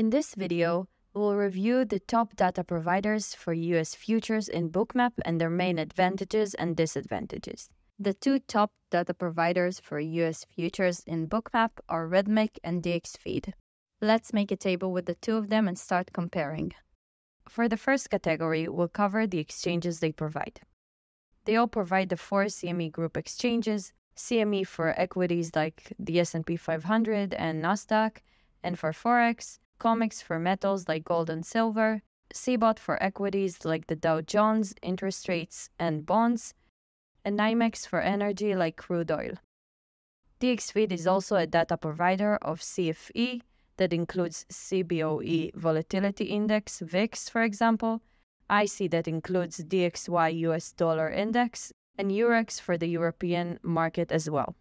In this video, we'll review the top data providers for US futures in Bookmap and their main advantages and disadvantages. The two top data providers for US futures in Bookmap are Rithmic and DXFeed. Let's make a table with the two of them and start comparing. For the first category, we'll cover the exchanges they provide. They all provide the four CME Group exchanges, CME for equities like the S&P 500 and Nasdaq, and for Forex, COMEX for metals like gold and silver, CBOT for equities like the Dow Jones, interest rates, and bonds, and NYMEX for energy like crude oil. DXFeed is also a data provider of CFE that includes CBOE volatility index, VIX for example, ICE that includes DXY US dollar index, and Eurex for the European market as well.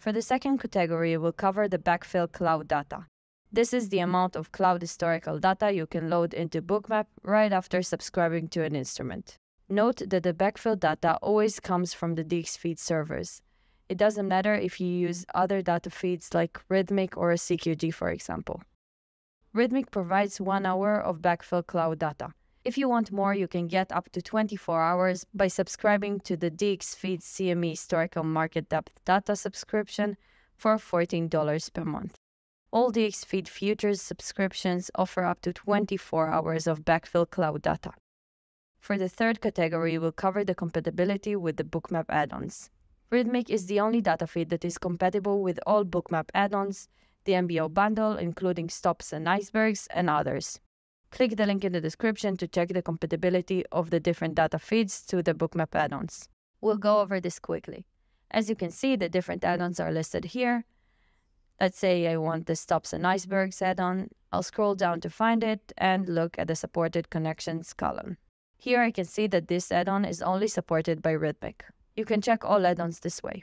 For the second category, we'll cover the backfill cloud data. This is the amount of cloud historical data you can load into Bookmap right after subscribing to an instrument. Note that the backfill data always comes from the DXFeed servers. It doesn't matter if you use other data feeds like Rithmic or a CQG, for example. Rithmic provides 1 hour of backfill cloud data. If you want more, you can get up to 24 hours by subscribing to the DXFeed CME Historical Market Depth Data subscription for $14 per month. All DXFeed futures subscriptions offer up to 24 hours of backfill cloud data. For the third category, we'll cover the compatibility with the Bookmap add-ons. Rithmic is the only data feed that is compatible with all Bookmap add-ons, the MBO bundle, including stops and icebergs, and others. Click the link in the description to check the compatibility of the different data feeds to the Bookmap add-ons. We'll go over this quickly. As you can see, the different add-ons are listed here. Let's say I want the stops and icebergs add-on. I'll scroll down to find it and look at the supported connections column. Here I can see that this add-on is only supported by Rithmic. You can check all add-ons this way.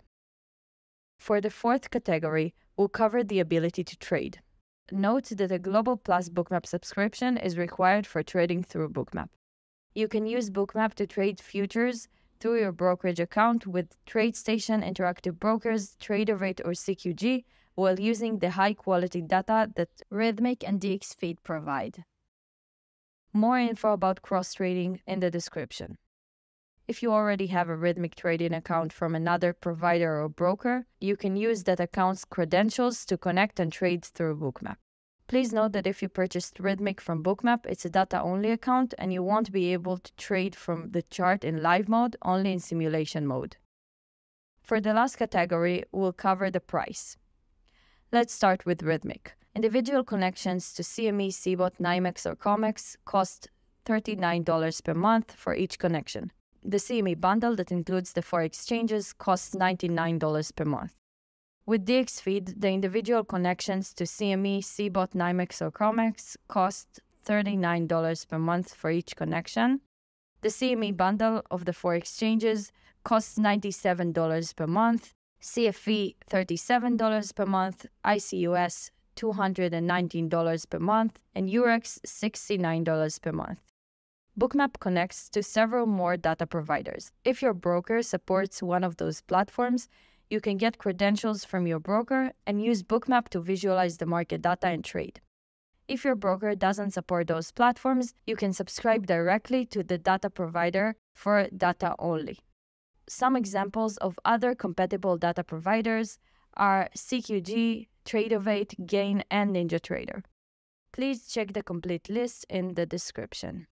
For the fourth category, we'll cover the ability to trade. Note that a Global Plus Bookmap subscription is required for trading through Bookmap. You can use Bookmap to trade futures through your brokerage account with TradeStation, Interactive Brokers, TraderRate, or CQG while using the high-quality data that Rithmic and DXFeed provide. More info about cross-trading in the description. If you already have a Rithmic trading account from another provider or broker, you can use that account's credentials to connect and trade through Bookmap. Please note that if you purchased Rithmic from Bookmap, it's a data-only account and you won't be able to trade from the chart in live mode, only in simulation mode. For the last category, we'll cover the price. Let's start with Rithmic. Individual connections to CME, CBOT, NYMEX, or COMEX cost $39 per month for each connection. The CME bundle that includes the four exchanges costs $99 per month. With DXFeed, the individual connections to CME, CBOT, NYMEX, or COMEX cost $39 per month for each connection. The CME bundle of the four exchanges costs $97 per month, CFE $37 per month, ICUS $219 per month, and Eurex $69 per month. Bookmap connects to several more data providers. If your broker supports one of those platforms, you can get credentials from your broker and use Bookmap to visualize the market data and trade. If your broker doesn't support those platforms, you can subscribe directly to the data provider for data only. Some examples of other compatible data providers are CQG, Tradovate, Gain, and NinjaTrader. Please check the complete list in the description.